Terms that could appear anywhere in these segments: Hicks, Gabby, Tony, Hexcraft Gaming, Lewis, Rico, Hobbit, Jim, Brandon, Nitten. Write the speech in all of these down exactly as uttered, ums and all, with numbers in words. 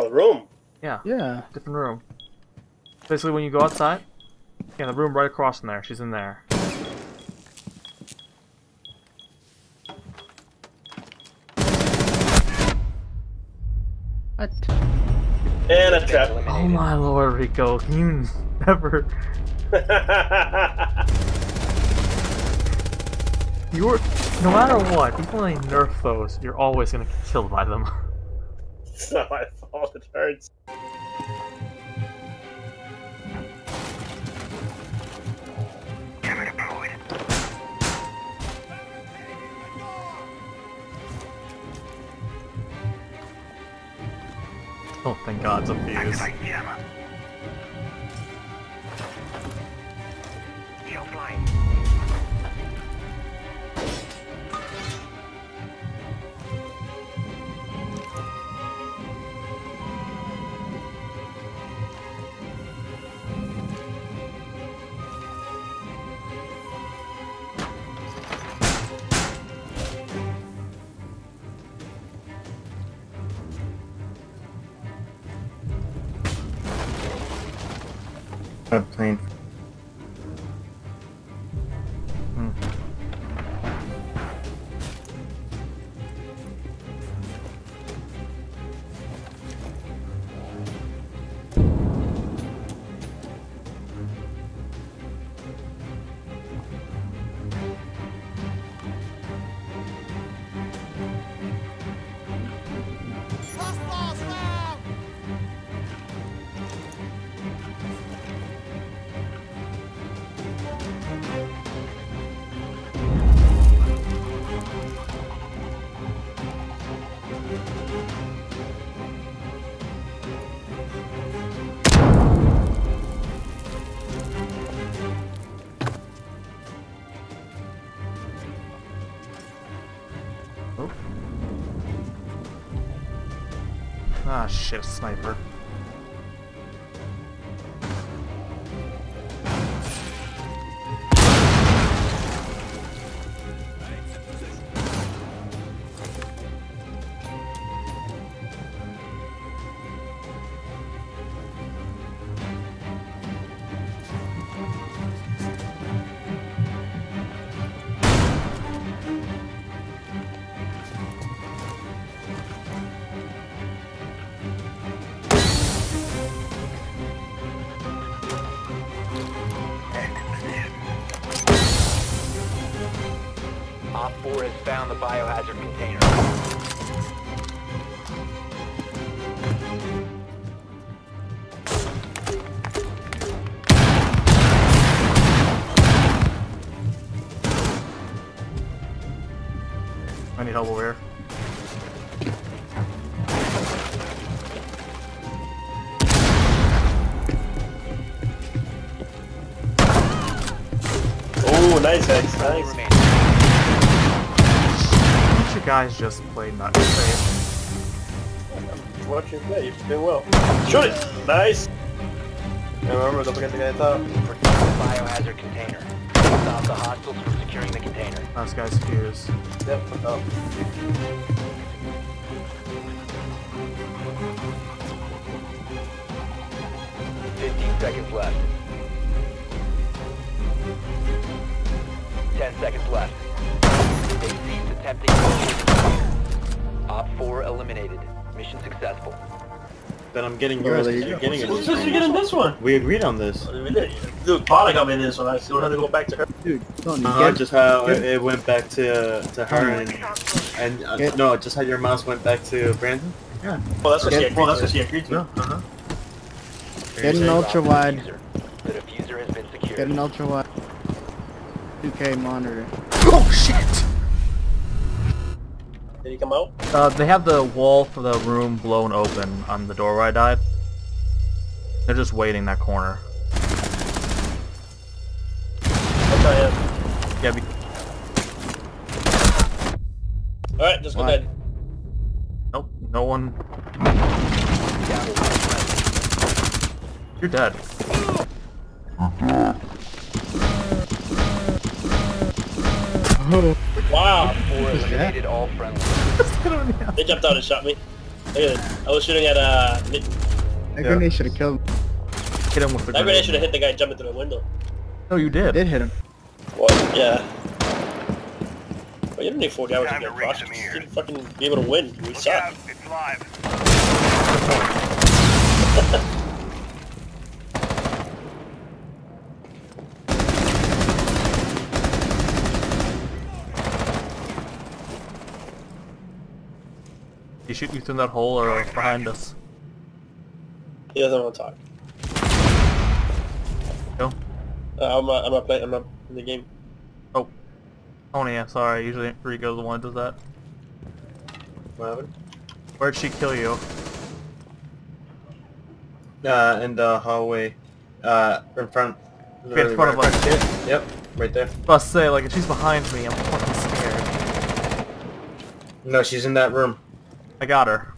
Oh, the room. Yeah. Yeah. Different room. Basically, when you go outside, yeah, the room right across from there. She's in there. What? And a trap. Oh my lord, Rico! Can you never? You're, no matter what, even when they nerf those, you're always gonna get killed by them. It's not my fault, it hurts. Oh, thank God, it's a fuse. A plane. Hmm. Ah, shit, sniper. Op four has found the biohazard container. I need help over here. Oh, nice, Hicks, nice. nice. Guys just played not safe. Watch your play, you did well. Shoot it! Nice! And remember, don't forget the guy at the top. Protect the biohazard container. Stop the hostiles from securing the container. Last guy's fuse. Yep, oh. fifteen seconds left. ten seconds left. They ceased attempting to Op four eliminated. Mission successful. Then I'm getting yours because you're getting it. Who's getting this one? We agreed on this. We did. Dude, Polly got me in this one. I still had to go back to her. Dude, Tony. Uh, just how it, it went back to to her and and uh, no, just how your mouse went back to Brandon. Yeah. Well, that's what she agreed to. Well, that's what she agreed to. Uh-huh. Get an ultra wide. The diffuser has been secured. Get an ultra wide. two K monitor. Oh shit! Did he come out? Uh, they have the wall for the room blown open on the door where I died. They're just waiting that corner. That's not him. Gabby. Alright, just go Why? ahead. Nope, no one. You're dead. You're dead. Wow! Four eliminated all friendly. They jumped out and shot me. Look at this. I was shooting at uh, Nitten. That yeah. grenade should have killed him. Hit him with the that grenade. That grenade should have hit the guy jumping through the window. No, you did. I did hit him. What? Yeah. Well, you don't need forty hours to get across. You didn't fucking be able to win. We suck. Out. It's live. He shoot you through that hole or behind us? He doesn't want to talk. No? Uh, I'm not, I'm not playing, I'm not in the game. Oh. Tony, I'm sorry, usually Rico's the one that does that. What happened? Where'd she kill you? Uh, in the hallway. Uh, in front. Okay, in front right of us. Front. Yep, right there. I was about to say, like, if she's behind me, I'm fucking scared. No, she's in that room. I got her.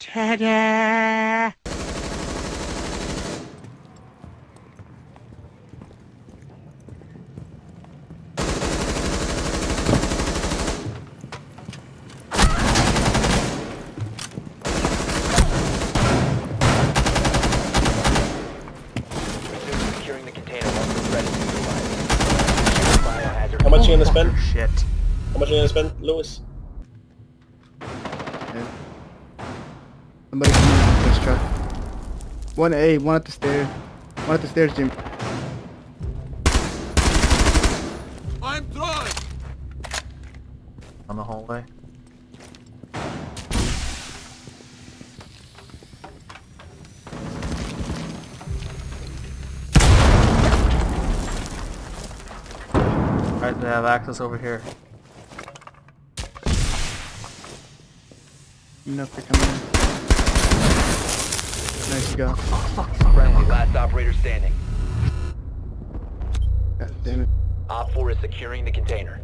Ta-da! How much are you gonna spend? Shit. How much are you gonna spend, Lewis? Yeah. Somebody come in this truck. One A, one at the stairs. One at the stairs, Jim. I'm drawing! On the hallway. They have access over here. Enough to come in. Nice go. Friendly, last operator standing. God damn it. Op four is securing the container.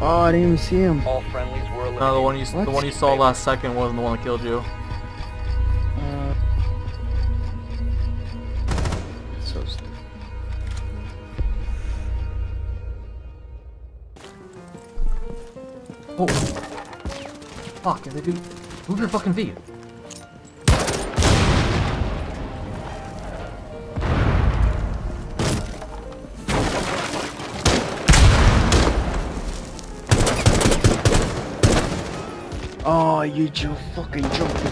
Oh, I didn't even see him. All friendlies were eliminated. No, the one you what? the one you saw last second wasn't the one that killed you. Oh. Fuck, they do. Move your fucking feet. Oh, you just fucking joking.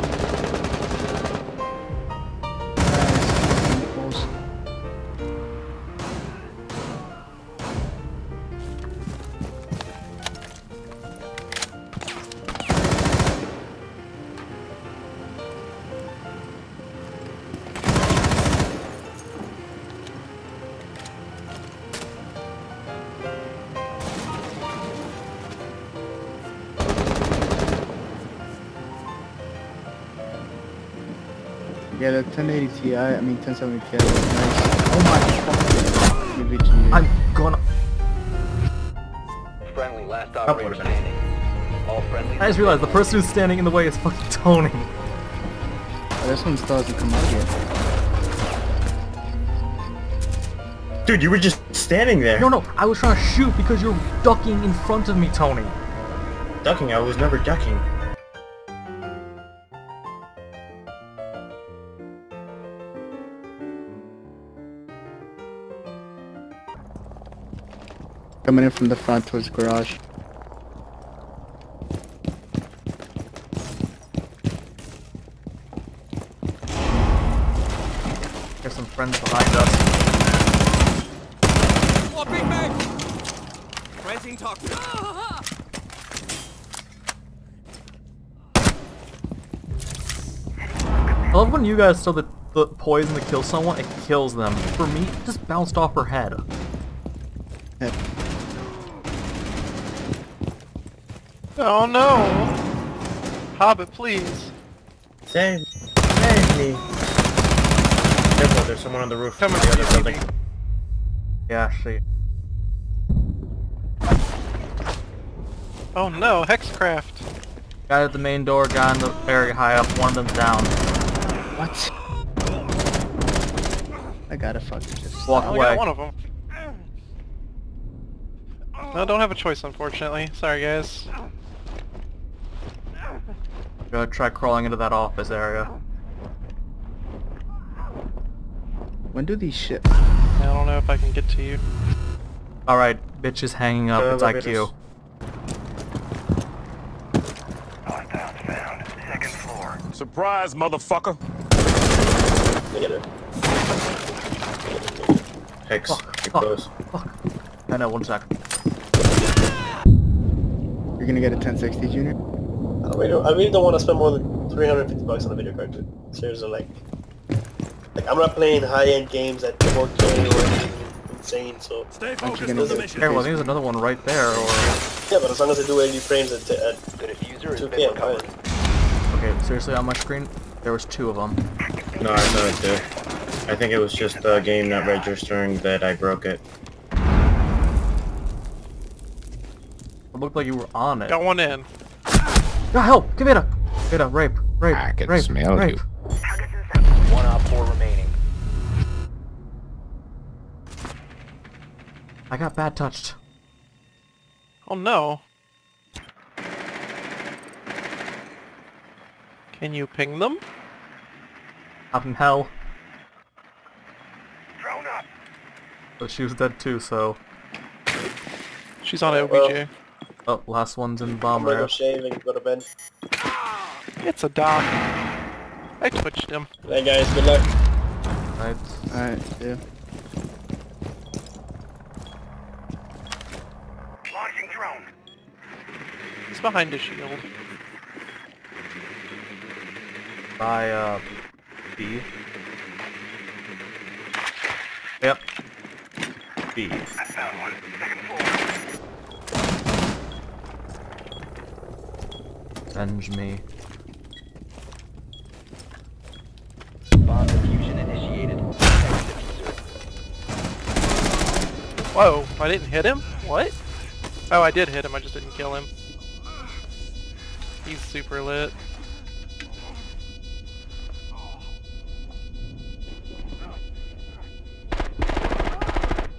Yeah, the ten eighty T I, I mean ten seventy K, nice. Oh my fucking I'm gonna... Friendly, last operator standing. All friendly... I just realized the person who's standing in the way is fucking Tony. Oh, this one still hasn't come out yet. Dude, you were just standing there. No, no, I was trying to shoot because you're ducking in front of me, Tony. Ducking? I was never ducking. Coming in from the front towards the garage. There's some friends behind us. Oh, big man! Rising talk. I love when you guys throw the, the poison to kill someone, it kills them. For me, it just bounced off her head. Yep. Oh no! Hobbit, please! Save, save me! Careful, there's someone on the roof. Come on, the other building. Yeah, shit. Oh no, Hexcraft! Guy at the main door, guy in the very high up, one of them's down. What? I gotta fucking just walk away. I got one of them. No, don't have a choice, unfortunately. Sorry, guys. Gotta try crawling into that office area. When do these shit? I don't know if I can get to you. Alright, bitch is hanging up. Uh, it's I Q. Lockdown's found. Second floor. Surprise, motherfucker! Look at her. Hex, get close. Fuck. No, no, one sec. You're gonna get a ten sixty, Junior? I really don't, I really don't want to spend more than three hundred fifty bucks on a video card, dude. Seriously, like... Like, I'm not playing high-end games at four K or anything insane, so... Stay focused on the mission. Well, there's another one right there, or... Yeah, but as long as I do eighty frames at, at two K, I'm fine. Okay, seriously, on my screen, there was two of them. No, I saw it too. I think it was just the game not registering that I broke it. It looked like you were on it. Got one in. No, help! Give it up! Give it up! Rape! Rape! I can rape, smell rape. You. One op four remaining. I got bad touched. Oh no! Can you ping them? Up in hell. Thrown up. But she was dead too, so. She's on O B J. Well. Oh, last one's in the bomb area. It's a doc. I twitched him. Hey guys, good luck. Alright. Alright, yeah. Launching drone. He's behind the shield. By, uh, B. Yep. B. I found one. Second floor. Avenge me. Bomb diffusion initiated. Whoa, I didn't hit him? What? Oh, I did hit him, I just didn't kill him. He's super lit.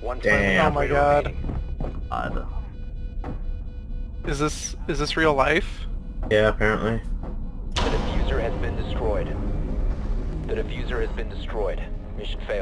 One damn. Oh my god. god. Is this is this real life? Yeah, apparently. The diffuser has been destroyed. The diffuser has been destroyed. Mission failed.